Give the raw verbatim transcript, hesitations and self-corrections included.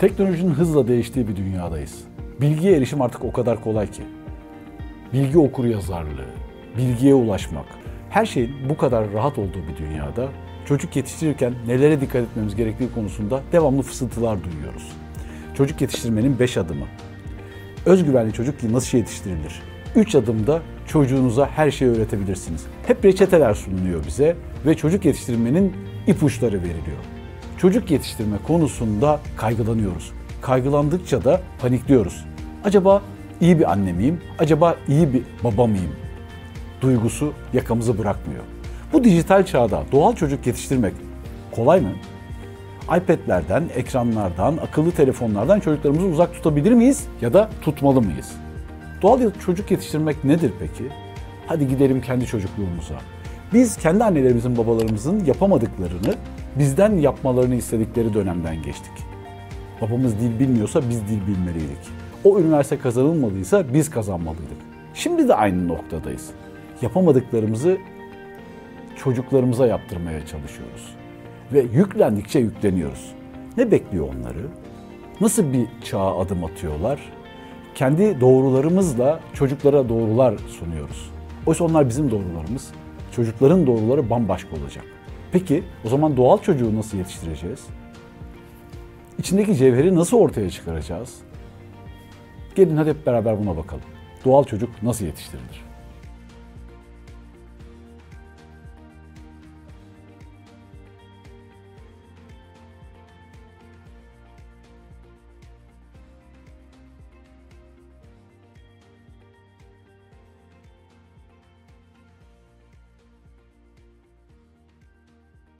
Teknolojinin hızla değiştiği bir dünyadayız. Bilgiye erişim artık o kadar kolay ki. Bilgi okuryazarlığı, bilgiye ulaşmak, her şeyin bu kadar rahat olduğu bir dünyada çocuk yetiştirirken nelere dikkat etmemiz gerektiği konusunda devamlı fısıltılar duyuyoruz. Çocuk yetiştirmenin beş adımı. Özgüvenli çocuk nasıl yetiştirilir? üç adımda çocuğunuza her şeyi öğretebilirsiniz. Hep reçeteler sunuluyor bize ve çocuk yetiştirmenin ipuçları veriliyor. Çocuk yetiştirme konusunda kaygılanıyoruz. Kaygılandıkça da panikliyoruz. Acaba iyi bir anne miyim? Acaba iyi bir baba mıyım? Duygusu yakamızı bırakmıyor. Bu dijital çağda doğal çocuk yetiştirmek kolay mı? iPad'lerden, ekranlardan, akıllı telefonlardan çocuklarımızı uzak tutabilir miyiz ya da tutmalı mıyız? Doğal çocuk yetiştirmek nedir peki? Hadi gidelim kendi çocukluğumuza. Biz kendi annelerimizin, babalarımızın yapamadıklarını bizden yapmalarını istedikleri dönemden geçtik. Babamız dil bilmiyorsa biz dil bilmeliydik. O üniversite kazanılmadıysa biz kazanmalıydık. Şimdi de aynı noktadayız. Yapamadıklarımızı çocuklarımıza yaptırmaya çalışıyoruz. Ve yüklendikçe yükleniyoruz. Ne bekliyor onları? Nasıl bir çağa adım atıyorlar? Kendi doğrularımızla çocuklara doğrular sunuyoruz. Oysa onlar bizim doğrularımız. Çocukların doğruları bambaşka olacak. Peki o zaman doğal çocuğu nasıl yetiştireceğiz? İçindeki cevheri nasıl ortaya çıkaracağız? Gelin hadi hep beraber buna bakalım. Doğal çocuk nasıl yetiştirilir?